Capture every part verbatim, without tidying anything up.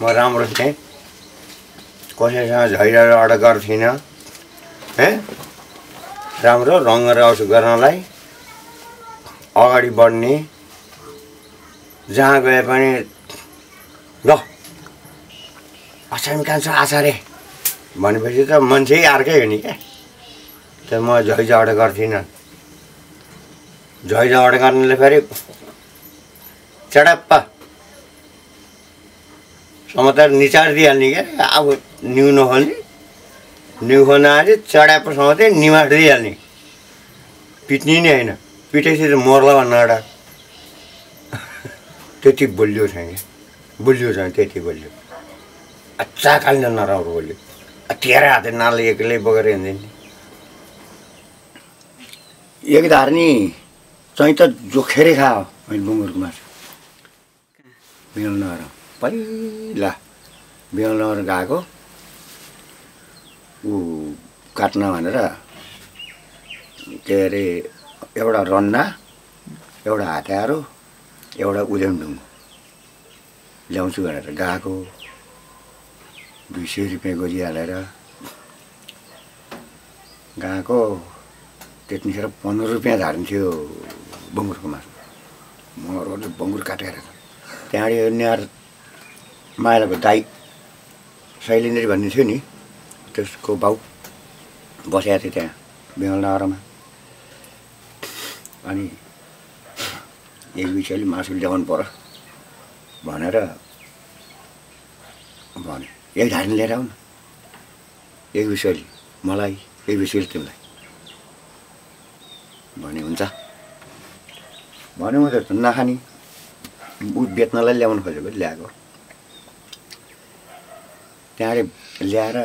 म राम्रो थिएँ कसैसँग झैरा र अडगर थिइनँ है राम्रो रंग रौस गर्नलाई अगाडि बढ्ने जहाँ गए पनि ल अचानक कान्छ आचार्य भनेपछि त मान्छे अर्कै हो नि के त म झैरा अडगर थिइनँ झैरा अडगरले फेरि चडप्पा समतर निचार दिइहाल्ने के अब न्यू नहोल्ने न्यू होना चाहिँ चढाएपछि समतै निमाड दिइहाल्ने पिट्नी नै हैन पिटेपछि त मर्ला भन्नाडा त्यति बोल्यो छैन बोल्यो छैन त्यति बोल्यो अच्छा काल नराम्रो बोल्यो तेरा हातले नाले एक्लै बगेर हिँड्दैन एक धारनी चाहिँ त जोखेरे खायो मैले बुङ्गुरको मासु बेल्नहर पहिला बेल्नहर गाको उ काट्न भनेर के रे एउटा रन्ना एउटा हात्यारो एउटा उदेमढुङ ल्याउँछु भनेर गाको दुई सय रुपैयाँ गरि हालेर गाको त्यतिखेर पन्ध्र रुपैयाँ झार्न्थ्यो बङ्गुरको मासु म रोज बङ्गुर काटेर त्यहाँले न्यार मायाको दाइ शैलेन्द्री भन्ने थियो नि त्यसको बाउ बसेको थियो त्यहाँ बेङ्गलनगरमा अनि एक बिचले मासु ल्याउनु पर्यो भनेर भने एक धारिन लिएर आउन एक बिचले मलाई एक बिचले तिमीलाई भने हुन्छ भने म त नखानी उ बेच्नलाई ल्याउन खोजेको ल्याएको त्यहाँले ल्याएर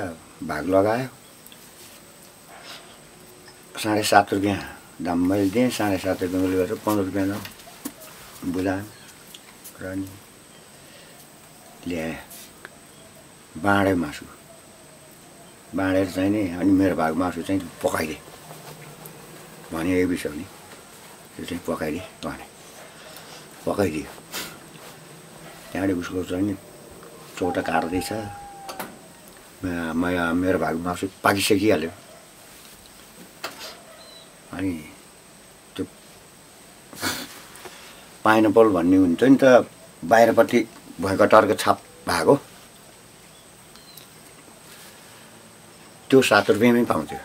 भाग लगायो साढे सात रुपियाँ दाम मैले दिएँ साढे सात रुपियाँले गरेर पन्ध्र रुपियाँ दाम बुझाएँ र नि ल्याएँ बाँडे मासु बाँडेर चाहिँ नि अनि मेरो भाग मासु चाहिँ पकाइदिए भने यो विषय नि त्यो चाहिँ पकाइदिए भने पकाइदियो त्यहाँले उसको चाहिँ नि चोटा काट्दैछ मेरो भाग मासु पाकिसकिहाल्यो अनि त्यो पाइनएप्पल भन्ने हुन्छ नि त बाहिरपट्टि भएको टर्को छाप भएको त्यो सात रुपियाँमै पाउँथ्यो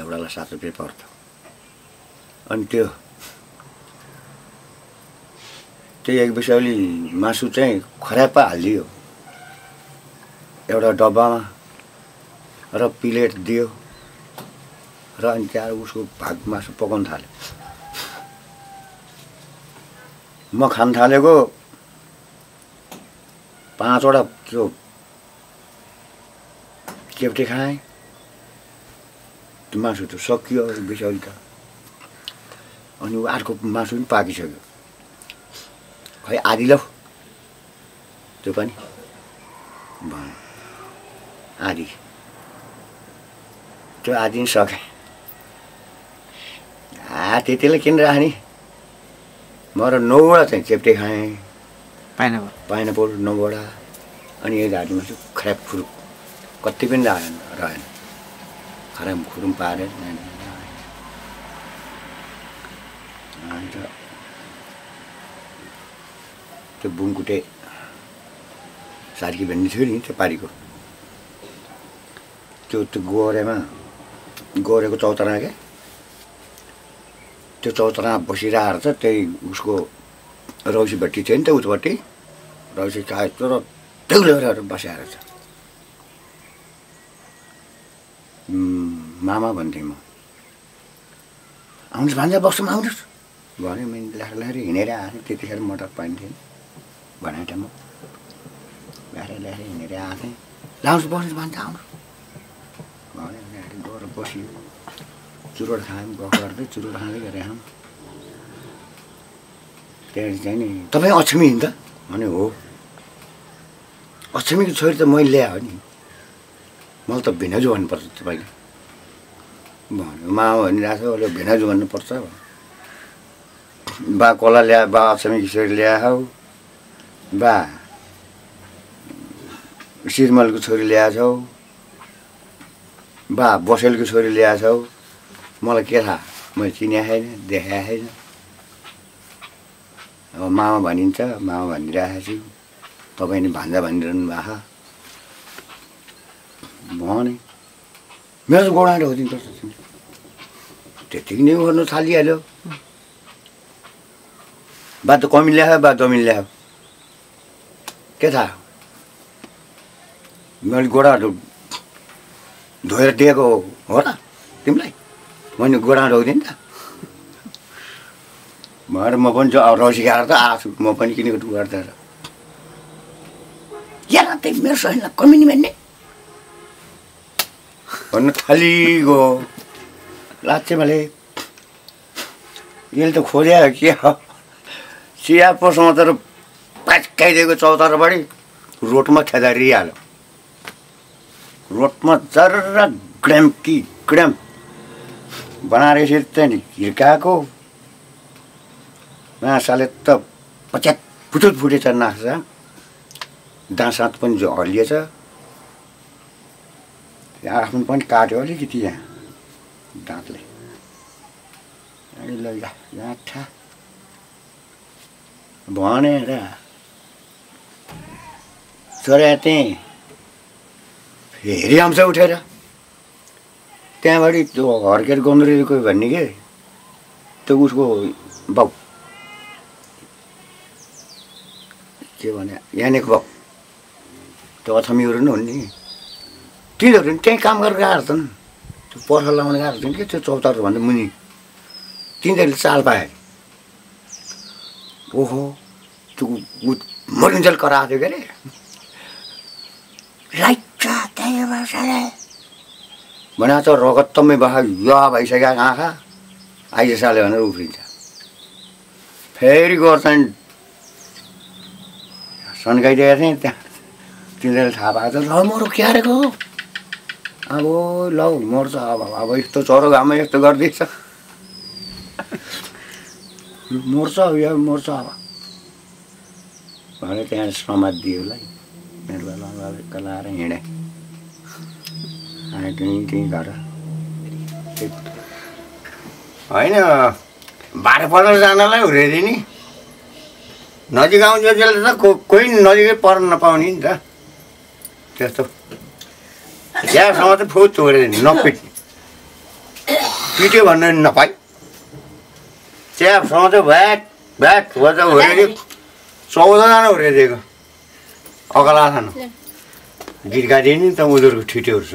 एउटालाई सात रुपियाँ पर्थ्यो अनि त्यो त्यो एक बिसौली मासु चाहिँ खरापा हालिदियो एउटा डब्बामा र प्लेट दियो र अनि त्यहाँ उसको भाग मासु पकाउन थाल्यो म खान थालेको पाँचवटा त्यो चेप्टे खाएँ त्यो मासु त सकियो बिसौली त अनि अर्को मासु पनि पाकिसक्यो खै आधी लौ त्यो पनि भन आधी त्यो आधी नि सके आ त्यतिले किन राख्ने म र नौवटा चाहिँ चेप्टे खाएँ पाइनएप्पल पाइनएप्पल नौवटा अनि यो घाटीमा चाहिँ खराब खुरुप कति पनि रहेन रहेन खराब खुरुप पारेन अन्त त्यो बुङकुटे सार्की भन्ने थियो नि त्यो पारीको त्यो त्यो गोरेमा गोरेको चौतारा क्या त्यो चौतारामा बसिरहेको छ त्यही उसको रौसी भट्टी थियो नि त उतपट्टि रौसी खाएको र त्यौलेर बसिरहेको छ मामा भन्थेँ म आउनुहोस् भान्जा बस्छौँ आउनुहोस् भने मैले लाएर हिँडेर आएको त्यतिखेर मटर पाइन्थेँ भने त म ल्याएर ल्याएर हिँडेर आएको लाउँछु बस्नु भन्छ आउनु भने गएर बस्यो चुरोट खाएँ गफ गर्दै चुरोट खाँदै गरेर खाऊँ त्यहाँदेखि चाहिँ नि तपाईँ अक्षमी हिँड्दा भने हो अक्षमीको छोरी त मैले ल्याएँ नि मलाई त भिनाजु भन्नुपर्छ तपाईँले भन्यो मा भनिरहेको छ उसले भिनाजु भन्नुपर्छ बा कसलाई ल्या बा अक्षमीको छोरी ल्याए हौ बा श्रीमल को छोरी लिया छौ बा बसेल को छोरी लिया छौ मलाई के थाहा मैले चिन्या हैन देख्या हैन अब मामा भनिन्छ मामा भनिराखे छु तपाई नि भान्जा भनिरहनु भएको भने मेरो गोडाले हो दिन पर्छ त्यति नै गर्न थालिहाल्यो बा त कमी ल्यायो बा दमी ल्यायो के थाहा मैले गोडाहरु धोएर दिएको हो र तिमीलाई मैले गोडाहरु धोइदिन त मर म पनि जो रसी गाएर त आछु म पनि किनेको टु गर्दा र यार त मेरो सहिला कमी नि भन्ने भन्न थालिगो लाचे मैले यसले त खोज्या के हो चिया पसमा तर पाचकाइ दिएको चौतारबाडी रोडमा छदारी हाल रोटमा जर्रा ग्राम की ग्राम बनारस त्यही हिर्काको माछाले त पच्यात फुटुत फुटेछ नाख्छ दाँसात पनि जो हलिएछ आफ्नो पनि काट्यो अलिकति यहाँ दाँतले लाठा भनेर छोरा त्यहीँ फेरि आउँछ उठेर त्यहाँबाट त्यो हर्केर गन्द्रेको भन्ने के त्यो उसको बाउ के भने यानेको बाउ त्यो अछमीहरू नि हुन् नि तिनीहरू नि त्यहीँ काम गरेर गएको छन् त्यो पर्ख लाउन गएको छन् कि त्यो चौतारो भन्दा मुनि तिनीहरूले चाल पाए ओहो त्यो मरिन्जेल कराएको थियो के अरे लाइक बना तो रगतमै बहा या भइसक्यो आँखा आइज साले भनेर उफ्रिन्छ फेरि गर्छन् सन्काइदिएर चाहिँ त्यहाँ तिनीहरूले थाहा पाएको छ ल मरो क्यारेको अब लौ मर्छ अब अब यस्तो चरो घाममा यस्तो गर्दैछ मर्छ या मर्छ अब भनेर त्यहाँ समातिदिएलाई मेरो बेला कलाएर हिँडे I think you got it. I know. Barpotter's on a low, ready? Not you go to the queen, not you pardon upon in the just of yes, not the food to it, no pit. Pity one in the pipe. Jeff, not the back, back was already so than already. Ogalahan. Did got in the other tutors.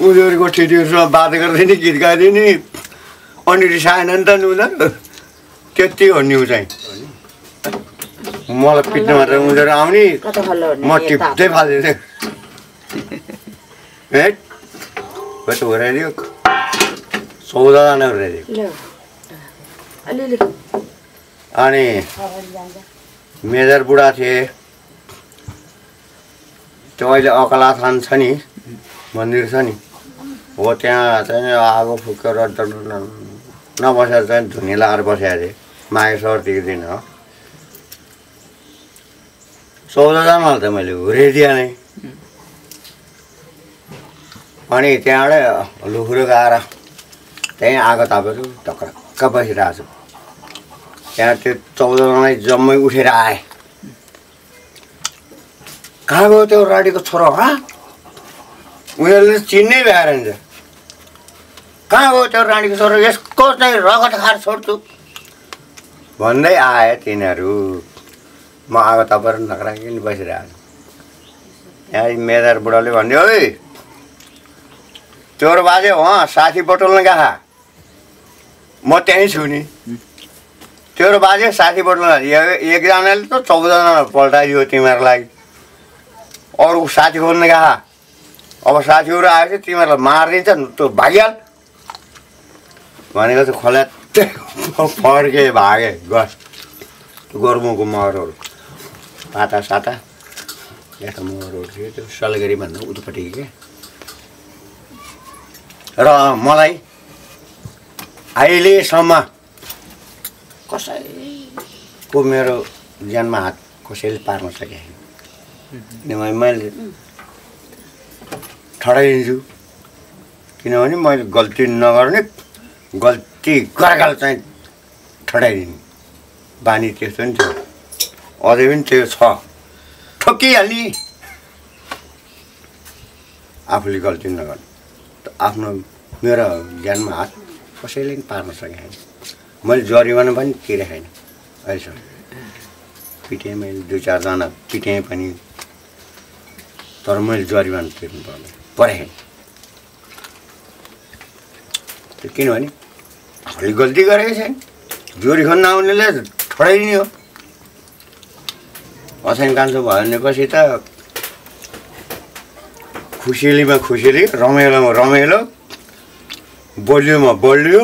उधर को TTO से बात कर रही नहीं किधर दी नहीं अनिरिशायन अंतर उधर कैसी होनी उसे माल पिटने वाले उधर आऊंगी मोटी दे भाले दे बैठ बैठ हो रही हो सोचा ना हो रही आने मेजर बुढ़ा थे तो इधर अकलाथान सनी मंदिर सनी वो त्यहाँ चाहिँ आगो फुकेर नबसेर चाहिँ धुनी लाएर बसेको थिए माघेश्वरतिर दिन हो चौधजनालाई त मैले हुरेदिया नै अनि त्यहाँबाट लुखुरो गएर त्यहीँ आगो तापेर ढक्रक्क बसिरहेको छु त्यहाँ त्यो चौधजनालाई जम्मै उठेर आए कहाँ गयो त्यो राडीको छोरो कहाँ उनीहरूले चिन्नै भ्याएन कहाँ गयो त्यो राडीको छोरो यसको चाहिँ रगत खाएर छोड्छु भन्दै आए तिनीहरू म आगो तापेर नक्राकिन बसिरहेको छु यहाँ मेदार बुढाले भन्यो ओइ चोर बाजे हो साथी बोटल्न गएको म त्यहीँ छु नि चोर बाजे साथी बोटल्न एकजनाले त चौधजना पल्टाइदियो तिमीहरूलाई अरू साथी खोज्न गएको अब साथीहरू आएपछि तिमीहरूलाई मारिदिन्छ नि त्यो भागिहाल भनेको त खोला फर्के भागे गस गोर्मुको मरहरू पाता साता यता मरहरू थियो त्यो सलगरी भन्दा उतापट्टि के र मलाई अहिलेसम्म कसैको मेरो ज्यानमा हात कसैले पार्न सकेन किनभने मैले ठडाइदिन्छु किनभने मैले गल्ती नगर्ने गल्ती गरगाल चाहिँ ठडाइदिनु बानी त्यस्तो नि थियो अझै पनि त्यो छ ठोकिहाल्ने आफूले गल्ती नगर्ने आफ्नो मेरो ज्यानमा हात कसैले पार्न सकेन मैले जरिवाना पनि तिरेन अहिले पिटे मैले दुई चार जना पिटे पनि तर मैले जरिवाना तिर्नु पर्दैन परेन किनभने आफूले गल्ती गरेको छैन जोरी खन्न आउनेले ठडाइदिने हो असन कान्छो भयो भनेपछि त खुसीलीमा खुसीली रमाइलोमा रमाइलो बलियोमा बलियो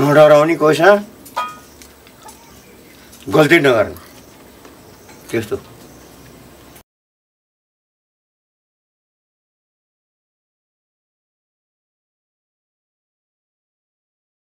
नडराउने कोसा गल्ती नगर्नु त्यस्तो